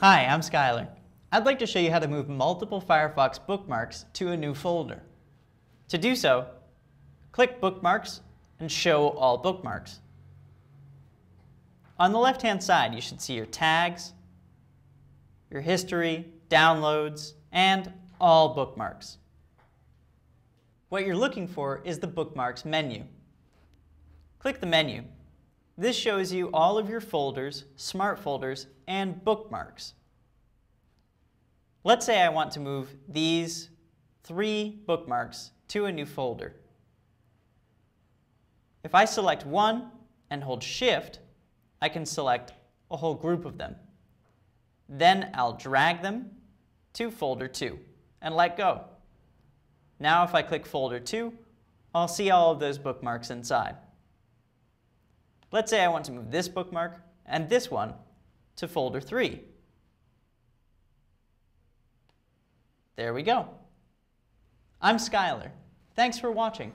Hi, I'm Skyler. I'd like to show you how to move multiple Firefox bookmarks to a new folder. To do so, click Bookmarks and Show All Bookmarks. On the left-hand side, you should see your tags, your history, downloads, and all bookmarks. What you're looking for is the Bookmarks menu. Click the menu. This shows you all of your folders, smart folders, and bookmarks. Let's say I want to move these 3 bookmarks to a new folder. If I select one and hold Shift, I can select a whole group of them. Then I'll drag them to folder 2 and let go. Now if I click folder 2, I'll see all of those bookmarks inside. Let's say I want to move this bookmark and this one to folder 3. There we go. I'm Skyler. Thanks for watching.